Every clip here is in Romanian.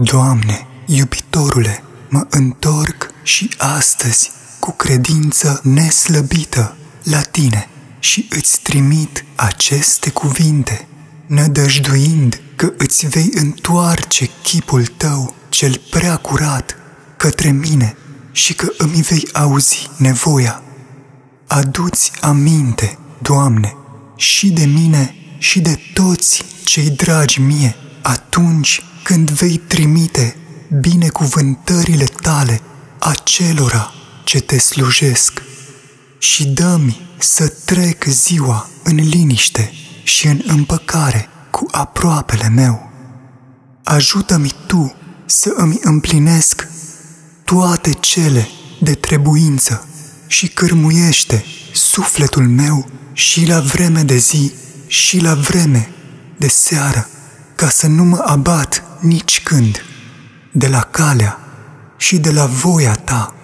Doamne, iubitorule, mă întorc și astăzi cu credință neslăbită la Tine și îți trimit aceste cuvinte, nădăjduind că îți vei întoarce chipul Tău cel prea curat către mine și că îmi vei auzi nevoia. Adu-ți aminte, Doamne, și de mine și de toți cei dragi mie, atunci când vei trimite binecuvântările Tale acelora ce Te slujesc. Și dă-mi să trec ziua în liniște și în împăcare cu aproapele meu. Ajută-mi Tu să îmi împlinesc toate cele de trebuință și cârmuiește sufletul meu și la vreme de zi și la vreme de seară, ca să nu mă abat nici când de la calea și de la voia Ta.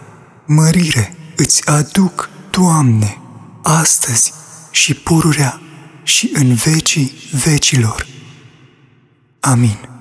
Mărire îți aduc, Doamne, astăzi și pururea și în vecii vecilor. Amin.